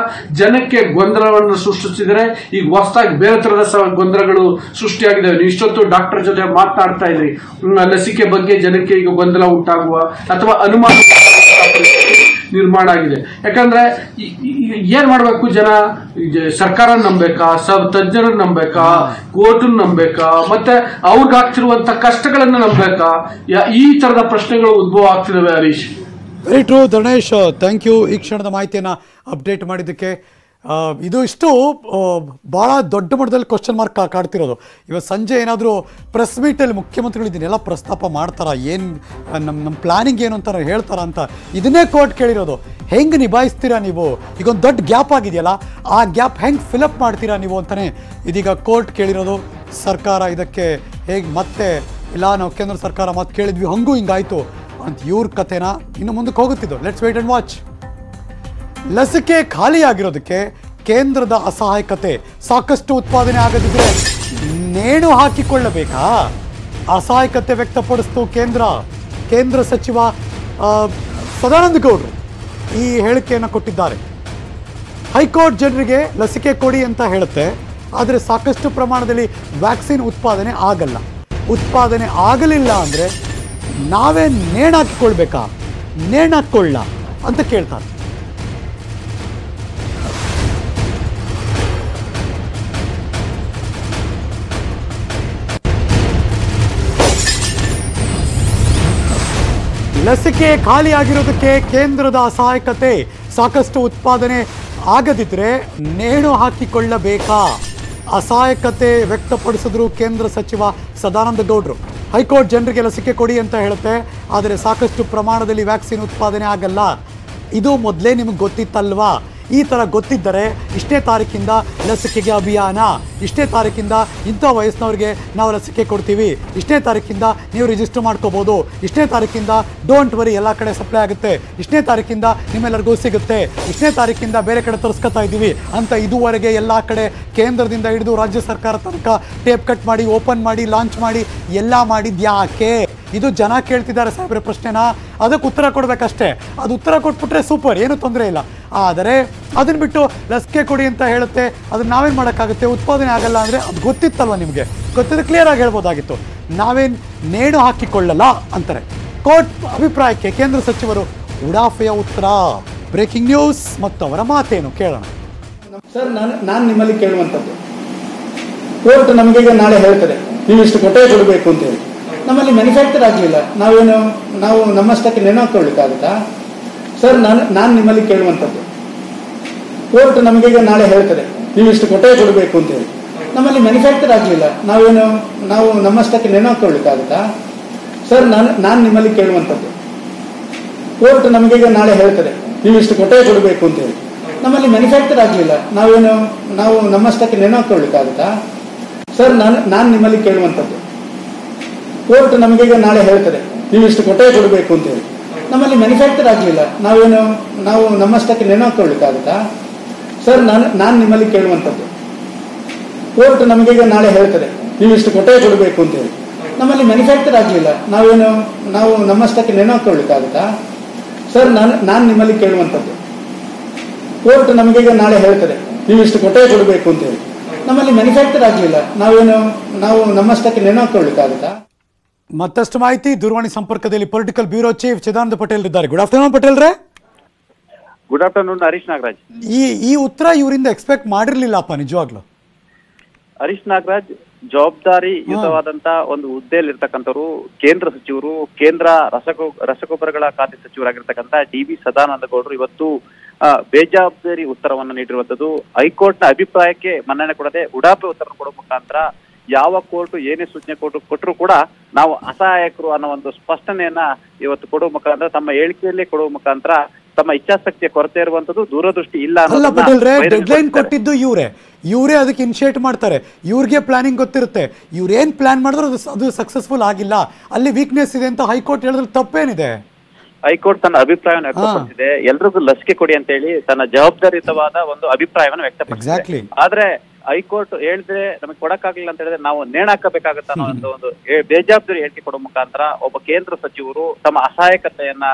ಜನಕ್ಕೆ ಗೊಂದಲವನ್ನು ಸೃಷ್ಟಿಸಿದರೆ ಈಗ ಹೊಸದಾಗಿ ಬೇರೆ ತರಹದ ಗೊಂದಲಗಳು ಸೃಷ್ಟಿಯಾಗಿದ್ದಾವೆ. ನೀವು ಇಷ್ಟೊತ್ತು ಡಾಕ್ಟರ್ ಜೊತೆ ಮಾತನಾಡ್ತಾ ಇದ್ರಿ, ಲಸಿಕೆ ಬಗ್ಗೆ ಜನಕ್ಕೆ ಈಗ ಗೊಂದಲ ಉಂಟಾಗುವ ಅಥವಾ ಅನುಮಾನ ನಿರ್ಮಾಣ ಆಗಿದೆ. ಯಾಕಂದ್ರೆ ಏನ್ ಮಾಡ್ಬೇಕು, ಜನ ಸರ್ಕಾರ ನಂಬೇಕಾ, ಸಬ್ ತಜ್ಞರನ್ನ ನಂಬೇಕಾ, ಕೋರ್ಟ್ ನಂಬೇಕಾ, ಮತ್ತೆ ಅವ್ರಿಗಾಗ್ತಿರುವಂತ ಕಷ್ಟಗಳನ್ನ ನಂಬೇಕಾ? ಈ ತರದ ಪ್ರಶ್ನೆಗಳು ಉದ್ಭವ ಆಗ್ತಿದಾವೆ. Harish, very true Dhanesh, thank you ಈ ಕ್ಷಣದ ಮಾಹಿತಿಯನ್ನು ಅಪ್ಡೇಟ್ ಮಾಡಿದ್ದಕ್ಕೆ. ಇದು ಇಷ್ಟು ಭಾಳ ದೊಡ್ಡ ಮಟ್ಟದಲ್ಲಿ ಕ್ವಶನ್ ಮಾರ್ಕ್ ಕಾಡ್ತಿರೋದು. ಇವತ್ತು ಸಂಜೆ ಏನಾದರೂ ಪ್ರೆಸ್ ಮೀಟಲ್ಲಿ ಮುಖ್ಯಮಂತ್ರಿಗಳು ಇದನ್ನೆಲ್ಲ ಪ್ರಸ್ತಾಪ ಮಾಡ್ತಾರಾ, ಏನು ನಮ್ಮ ನಮ್ಮ ಪ್ಲಾನಿಂಗ್ ಏನು ಅಂತ ಹೇಳ್ತಾರ ಅಂತ ಇದನ್ನೇ ಕೋರ್ಟ್ ಕೇಳಿರೋದು. ಹೆಂಗೆ ನಿಭಾಯಿಸ್ತೀರಾ ನೀವು? ಈಗೊಂದು ದೊಡ್ಡ ಗ್ಯಾಪ್ ಆಗಿದೆಯಲ್ಲ, ಆ ಗ್ಯಾಪ್ ಹೆಂಗೆ ಫಿಲಪ್ ಮಾಡ್ತೀರಾ ನೀವು ಅಂತಲೇ ಇದೀಗ ಕೋರ್ಟ್ ಕೇಳಿರೋದು. ಸರ್ಕಾರ ಇದಕ್ಕೆ ಹೇಗೆ ಮತ್ತೆ ಇಲ್ಲ, ನಾವು ಕೇಂದ್ರ ಸರ್ಕಾರ ಮತ್ತೆ ಕೇಳಿದ್ವಿ, ಹಂಗೂ ಹಿಂಗಾಯಿತು ಅಂತ ಇವ್ರ ಕಥೆನ ಇನ್ನು ಮುಂದಕ್ಕೆ ಹೋಗುತ್ತಿದ್ದು. Let's wait and watch. ಲಸಿಕೆ ಖಾಲಿಯಾಗಿರೋದಕ್ಕೆ ಕೇಂದ್ರದ ಅಸಹಾಯಕತೆ, ಸಾಕಷ್ಟು ಉತ್ಪಾದನೆ ಆಗದಿದ್ರೆ ನೇಣು ಹಾಕಿಕೊಳ್ಳಬೇಕಾ? ಅಸಹಾಯಕತೆ ವ್ಯಕ್ತಪಡಿಸ್ತು ಕೇಂದ್ರ ಕೇಂದ್ರ ಸಚಿವ ಸದಾನಂದ ಗೌಡರು ಈ ಹೇಳಿಕೆಯನ್ನು ಕೊಟ್ಟಿದ್ದಾರೆ. ಹೈಕೋರ್ಟ್ ಜನರಿಗೆ ಲಸಿಕೆ ಕೊಡಿ ಅಂತ ಹೇಳುತ್ತೆ, ಆದರೆ ಸಾಕಷ್ಟು ಪ್ರಮಾಣದಲ್ಲಿ ವ್ಯಾಕ್ಸಿನ್ ಉತ್ಪಾದನೆ ಆಗಲ್ಲ. ಉತ್ಪಾದನೆ ಆಗಲಿಲ್ಲ ಅಂದರೆ ನಾವೇ ನೇಣಾಕಿಕೊಳ್ಬೇಕಾ, ನೇಣಾಕೊಳ್ಳ ಅಂತ ಕೇಳ್ತಾರೆ. ಲಸಿಕೆ ಖಾಲಿಯಾಗಿರೋದಕ್ಕೆ ಕೇಂದ್ರದ ಅಸಹಾಯಕತೆ, ಸಾಕಷ್ಟು ಉತ್ಪಾದನೆ ಆಗದಿದ್ರೆ ನೇಣು ಹಾಕಿಕೊಳ್ಳಬೇಕಾ? ಅಸಹಾಯಕತೆ ವ್ಯಕ್ತಪಡಿಸಿದ್ರು ಕೇಂದ್ರ ಸಚಿವ ಸದಾನಂದ ಗೌಡರು. ಹೈಕೋರ್ಟ್ ಜನರಿಗೆ ಲಸಿಕೆ ಕೊಡಿ ಅಂತ ಹೇಳುತ್ತೆ, ಆದರೆ ಸಾಕಷ್ಟು ಪ್ರಮಾಣದಲ್ಲಿ ವ್ಯಾಕ್ಸಿನ್ ಉತ್ಪಾದನೆ ಆಗಲ್ಲ. ಇದು ಮೊದಲೇ ನಿಮಗೆ ಗೊತ್ತಿತ್ತಲ್ವಾ? ಈ ಥರ ಗೊತ್ತಿದ್ದರೆ ಇಷ್ಟೇ ತಾರೀಕಿಂದ ಲಸಿಕೆಗೆ ಅಭಿಯಾನ, ಇಷ್ಟೇ ತಾರೀಕಿಂದ ಇಂಥ ವಯಸ್ಸಿನವ್ರಿಗೆ ನಾವು ಲಸಿಕೆ ಕೊಡ್ತೀವಿ, ಇಷ್ಟೇ ತಾರೀಕಿಂದ ನೀವು ರಿಜಿಸ್ಟರ್ ಮಾಡ್ಕೋಬೋದು, ಇಷ್ಟೇ ತಾರೀಕಿಂದ ಡೋಂಟ್ ವರಿ ಎಲ್ಲ ಕಡೆ ಸಪ್ಲೈ ಆಗುತ್ತೆ, ಇಷ್ಟೇ ತಾರೀಕಿಂದ ನಿಮ್ಮೆಲ್ಲರಿಗೂ ಸಿಗುತ್ತೆ, ಇಷ್ಟೇ ತಾರೀಕಿಂದ ಬೇರೆ ಕಡೆ ತರಿಸ್ಕೊತಾ ಇದ್ದೀವಿ ಅಂತ ಇದುವರೆಗೆ ಎಲ್ಲ ಕಡೆ ಕೇಂದ್ರದಿಂದ ಹಿಡಿದು ರಾಜ್ಯ ಸರ್ಕಾರ ತನಕ ಟೇಪ್ ಕಟ್ ಮಾಡಿ, ಓಪನ್ ಮಾಡಿ, ಲಾಂಚ್ ಮಾಡಿ ಎಲ್ಲ ಮಾಡಿದ್ಯಾಕೆ? ಇದು ಜನ ಕೇಳ್ತಿದ್ದಾರೆ ಸಾಹೇಬ್ರೆ ಪ್ರಶ್ನೆನ. ಅದಕ್ಕೆ ಉತ್ತರ ಕೊಡಬೇಕಷ್ಟೇ. ಅದು ಉತ್ತರ ಕೊಟ್ಬಿಟ್ರೆ ಸೂಪರ್, ಏನೂ ತೊಂದರೆ ಇಲ್ಲ. ಆದರೆ ಅದನ್ನು ಬಿಟ್ಟು ಲಸಿಕೆ ಕೊಡಿ ಅಂತ ಹೇಳುತ್ತೆ, ಅದನ್ನು ನಾವೇನು ಮಾಡೋಕ್ಕಾಗುತ್ತೆ? ಉತ್ಪಾದನೆ ಆಗಲ್ಲ ಅಂದರೆ ಅದು ಗೊತ್ತಿತ್ತಲ್ವ ನಿಮಗೆ? ಗೊತ್ತಿದ್ದು ಕ್ಲಿಯರ್ ಆಗಿ ಹೇಳ್ಬೋದಾಗಿತ್ತು. ನಾವೇನು ನೇಣು ಹಾಕಿಕೊಳ್ಳಲ್ಲ ಅಂತಾರೆ. ಕೋರ್ಟ್ ಅಭಿಪ್ರಾಯಕ್ಕೆ ಕೇಂದ್ರ ಸಚಿವರು ಉಡಾಫೆಯ ಉತ್ತರ. ಬ್ರೇಕಿಂಗ್ ನ್ಯೂಸ್ ಮತ್ತು ಅವರ ಮಾತೇನು ಕೇಳೋಣ. ಸರ್, ನಾನು ನಾನು ನಿಮ್ಮಲ್ಲಿ ಕೇಳುವಂಥದ್ದು, ಕೋರ್ಟ್ ನಮಗೀಗ ನಾಳೆ ಹೇಳ್ತಾರೆ ನೀವು ಇಷ್ಟು ಕೊಟ್ಟೇ ಕೊಡಬೇಕು ಅಂತೇಳಿ. ನಮ್ಮಲ್ಲಿ ಮ್ಯಾನುಫ್ಯಾಕ್ಚರ್ ಆಗಲಿಲ್ಲ, ನಾವೇನು ನಾವು ನಮ್ಮಷ್ಟಕ್ಕೆ ನೇಣು ಹಾಕೊಳ್ಳಿಕ್ಕಾಗುತ್ತಾ? ಸರ್, ನಾನು ನಾನು ನಿಮ್ಮಲ್ಲಿ ಕೇಳುವಂಥದ್ದು, ಕೋರ್ಟ್ ನಮಗೀಗ ನಾಳೆ ಹೇಳ್ತಾರೆ ನೀವು ಇಷ್ಟು ಕೊಟ್ಟೇ ಕೊಡಬೇಕು ಅಂತೇಳಿ. ನಮ್ಮಲ್ಲಿ ಮ್ಯಾನುಫ್ಯಾಕ್ಚರ್ ಆಗಲಿಲ್ಲ, ನಾವೇನು ನಾವು ನಮ್ಮಷ್ಟಕ್ಕೆ ನೇಣು ಹಾಕೊಳ್ಳಿಕ್ಕಾಗುತ್ತಾ? ಸರ್, ನಾನು ನಾನು ನಿಮ್ಮಲ್ಲಿ ಕೇಳುವಂಥದ್ದು, ಕೋರ್ಟ್ ನಮಗೀಗ ನಾಳೆ ಹೇಳ್ತಾರೆ ನೀವು ಇಷ್ಟು ಕೊಟ್ಟೇ ಕೊಡಬೇಕು ಅಂತೇಳಿ. ನಮ್ಮಲ್ಲಿ ಮ್ಯಾನುಫ್ಯಾಕ್ಚರ್ ಆಗಲಿಲ್ಲ, ನಾವೇನು ನಾವು ನಮ್ಮಷ್ಟಕ್ಕೆ ನೇಣು ಹಾಕೊಳ್ಳಿಕ್ಕಾಗುತ್ತಾ? ಸರ್, ನಾನು ನಾನು ನಿಮ್ಮಲ್ಲಿ ಕೇಳುವಂಥದ್ದು, ಕೋರ್ಟ್ ನಮಗೀಗ ನಾಳೆ ಹೇಳ್ತಾರೆ ನೀವು ಇಷ್ಟು ಕೊಟ್ಟೇ ಕೊಡಬೇಕು ಅಂತೇಳಿ. ನಮ್ಮಲ್ಲಿ ಮ್ಯಾನುಫ್ಯಾಕ್ಚರ್ ಆಗಲಿಲ್ಲ, ನಾವೇನು ನಾವು ನಮ್ಮಷ್ಟಕ್ಕೆ ನೇಣು ಹಾಕೊಳ್ಳಿಕ್ಕಾಗುತ್ತಾ? ಸರ್, ನಾನು ನಾನು ನಿಮ್ಮಲ್ಲಿ ಕೇಳುವಂಥದ್ದು, ಕೋರ್ಟ್ ನಮಗೀಗ ನಾಳೆ ಹೇಳ್ತಾರೆ ನೀವು ಇಷ್ಟು ಕೊಟ್ಟೇ ಕೊಡಬೇಕು ಅಂತೇಳಿ. ನಮ್ಮಲ್ಲಿ ಮ್ಯಾನುಫ್ಯಾಕ್ಚರ್ ಆಗಲಿಲ್ಲ, ನಾವೇನು ನಾವು ನಮ್ಮಷ್ಟಕ್ಕೆ ನೇಣು ಹಾಕೊಳ್ಳಿಕ್ಕಾಗುತ್ತಾ? ಸರ್, ನಾನು ನಾನು ನಿಮ್ಮಲ್ಲಿ ಕೇಳುವಂಥದ್ದು, ಕೋರ್ಟ್ ನಮಗೀಗ ನಾಳೆ ಹೇಳ್ತಾರೆ ನೀವು ಇಷ್ಟು ಕೊಟ್ಟೇ ಕೊಡಬೇಕು ಅಂತೇಳಿ. ನಮ್ಮಲ್ಲಿ ಮ್ಯಾನುಫ್ಯಾಕ್ಚರ್ ಆಗಲಿಲ್ಲ, ನಾವೇನು ನಾವು ನಮ್ಮಷ್ಟಕ್ಕೆ ನೇಣು ಹಾಕೊಳ್ಳಿಕ್ಕಾಗುತ್ತಾ? ಮತ್ತಷ್ಟು ಮಾಹಿತಿ ದೂರವಾಣಿ ಸಂಪರ್ಕದಲ್ಲಿ political bureau chief Chidananda Patel ಇದ್ದಾರೆ. ಗುಡ್ ಆಫ್ಟರ್ನೂನ್ ಪಟೇಲ್ ರೇ. Good afternoon Harish Nagaraj. ಈ ಈ ಉತ್ತರ ಇವರಿಂದ ಎಕ್ಸ್ಪೆಕ್ಟ್ ಮಾಡಿರ್ಲಿಲ್ಲಪ್ಪ ನಿಜವಾಗ್ಲೂ. ಹರೀಶ್ ನಾಗರಾಜ್ ಜವಾಬ್ದಾರಿಯುತವಾದಂತಹ ಒಂದು ಹುದ್ದೆಯಲ್ಲಿರತಕ್ಕಂತವರು ಕೇಂದ್ರ ಸಚಿವರು, ಕೇಂದ್ರ ರಸಗೊ ರಸಗೊಬ್ಬರಗಳ ಖಾತೆ ಸಚಿವರಾಗಿರ್ತಕ್ಕಂತ ಡಿ ವಿ ಸದಾನಂದ ಗೌಡರು ಇವತ್ತು ಬೇಜವಾಬ್ದಾರಿ ಉತ್ತರವನ್ನು ನೀಡಿರುವಂತದ್ದು. ಹೈಕೋರ್ಟ್ನ ಅಭಿಪ್ರಾಯಕ್ಕೆ ಮನ್ನಣೆ ಕೊಡದೆ ಉಡಾಪೆ ಉತ್ತರ ಕೊಡುವ ಮುಖಾಂತರ ಯಾವ ಕೋರ್ಟ್ ಏನೇ ಸೂಚನೆ ಕೊಟ್ಟು ಕೊಟ್ಟರು ಕೂಡ ನಾವು ಅಸಹಾಯಕರು ಅನ್ನೋ ಒಂದು ಸ್ಪಷ್ಟನೆಯನ್ನ ಇವತ್ತು ಕೊಡುವ ಮುಖಾಂತರ, ತಮ್ಮ ಹೇಳಿಕೆಯಲ್ಲೇ ಕೊಡುವ ಮುಖಾಂತರ ತಮ್ಮ ಇಚ್ಛಾಶಕ್ತಿಯ ಕೊರತೆ ಇರುವಂತದ್ದು, ದೂರದೃಷ್ಟಿ ಇಲ್ಲ ಕೊಟ್ಟಿದ್ದು ಇವರೇ ಇವರೇ ಅದಕ್ಕೆ ಇನಿಷಿಯೇಟ್ ಮಾಡ್ತಾರೆ. ಇವ್ರಿಗೆ ಪ್ಲಾನಿಂಗ್ ಗೊತ್ತಿರುತ್ತೆ, ಇವ್ರೇನ್ ಪ್ಲಾನ್ ಮಾಡಿದ್ರು ಅದು ಅದು ಸಕ್ಸಸ್ಫುಲ್ ಆಗಿಲ್ಲ, ಅಲ್ಲಿ ವೀಕ್ನೆಸ್ ಇದೆ ಅಂತ ಹೈಕೋರ್ಟ್ ಹೇಳಿದ್ರೆ ತಪ್ಪೇನಿದೆ? ಹೈಕೋರ್ಟ್ ತನ್ನ ಅಭಿಪ್ರಾಯವನ್ನು ವ್ಯಕ್ತಪಡಿಸಿದೆ, ಎಲ್ರಿಗೂ ಲಸಿಕೆ ಕೊಡಿ ಅಂತ ಹೇಳಿ ತನ್ನ ಜವಾಬ್ದಾರಿಯುತವಾದ ಒಂದು ಅಭಿಪ್ರಾಯವನ್ನು ವ್ಯಕ್ತಪಡಿಸಿದೆ. ಆದ್ರೆ ಹೈಕೋರ್ಟ್ ಹೇಳಿದ್ರೆ ನಮಗೆ ಕೊಡಕ್ಕಾಗಿಲ್ಲ ಅಂತ ಹೇಳಿದ್ರೆ ನಾವು ನೇಣಾಕಬೇಕಾಗತ್ತ ಅನ್ನೋ ಒಂದು ಬೇಜವಾಬ್ದಾರಿ ಹೇಳಿಕೆ ಕೊಡುವ ಮುಖಾಂತರ ಒಬ್ಬ ಕೇಂದ್ರ ಸಚಿವರು ತಮ್ಮ ಅಸಹಾಯಕತೆಯನ್ನ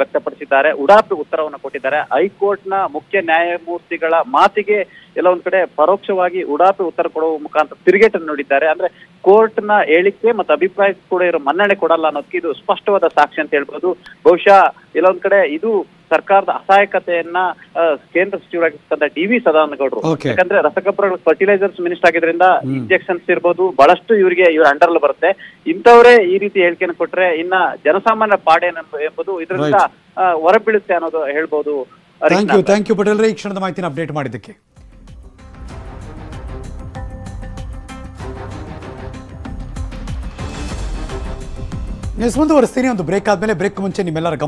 ವ್ಯಕ್ತಪಡಿಸಿದ್ದಾರೆ, ಉಡಾಪೆ ಉತ್ತರವನ್ನು ಕೊಟ್ಟಿದ್ದಾರೆ. ಹೈಕೋರ್ಟ್ನ ಮುಖ್ಯ ನ್ಯಾಯಮೂರ್ತಿಗಳ ಮಾತಿಗೆ ಎಲ್ಲ ಒಂದ್ ಕಡೆ ಪರೋಕ್ಷವಾಗಿ ಉಡಾಪೆ ಉತ್ತರ ಕೊಡುವ ಮುಖಾಂತರ ತಿರುಗೇಟನ್ನು ನೀಡಿದ್ದಾರೆ. ಅಂದ್ರೆ ಕೋರ್ಟ್ ನ ಹೇಳಿಕೆ ಮತ್ತು ಅಭಿಪ್ರಾಯ ಕೂಡ ಇರೋ ಮನ್ನಣೆ ಕೊಡಲ್ಲ ಅನ್ನೋದಕ್ಕೆ ಇದು ಸ್ಪಷ್ಟವಾದ ಸಾಕ್ಷಿ ಅಂತ ಹೇಳ್ಬೋದು. ಬಹುಶಃ ಇಲ್ಲೊಂದ್ ಕಡೆ ಇದು ಸರ್ಕಾರದ ಅಸಹಾಯಕತೆಯನ್ನ ಕೇಂದ್ರ ಸಚಿವರಾಗಿರ್ತಕ್ಕಂಥ ಡಿ ವಿ ಸದಾನಂದ ಗೌಡರು, ಯಾಕಂದ್ರೆ ರಸಗೊಬ್ಬರಗಳು ಫರ್ಟಿಲೈಸರ್ಸ್ ಮಿನಿಸ್ಟರ್ ಆಗಿದ್ರಿಂದ ಇಂಜೆಕ್ಷನ್ಸ್ ಇರ್ಬೋದು ಬಹಳಷ್ಟು ಇವರಿಗೆ ಇವ್ರ ಅಂಡರ್ ಅಲ್ಲಿ ಬರುತ್ತೆ. ಇಂಥವರೇ ಈ ರೀತಿ ಹೇಳಿಕೆಯನ್ನು ಕೊಟ್ರೆ ಇನ್ನ ಜನಸಾಮಾನ್ಯ ಪಾಡೇನ ಎಂಬುದು ಇದರಿಂದ ಹೊರಬೀಳುತ್ತೆ ಅನ್ನೋದು ಹೇಳ್ಬೋದು. ಥ್ಯಾಂಕ್ ಯು ಪಟೇಲ್ ರೇ, ಈ ಕ್ಷಣದ ಮಾಹಿತಿನ ಅಪ್ಡೇಟ್ ಮಾಡಿದ್ದಕ್ಕೆ. ನೆಕ್ಸ್ಟ್ ಮುಂದುವರಿಸ್ತೀನಿ, ಒಂದು ಬ್ರೇಕ್ ಆದ್ಮೇಲೆ. ಬ್ರೇಕ್ ಮುಂಚೆ ನಿಮ್ಮೆಲ್ಲರ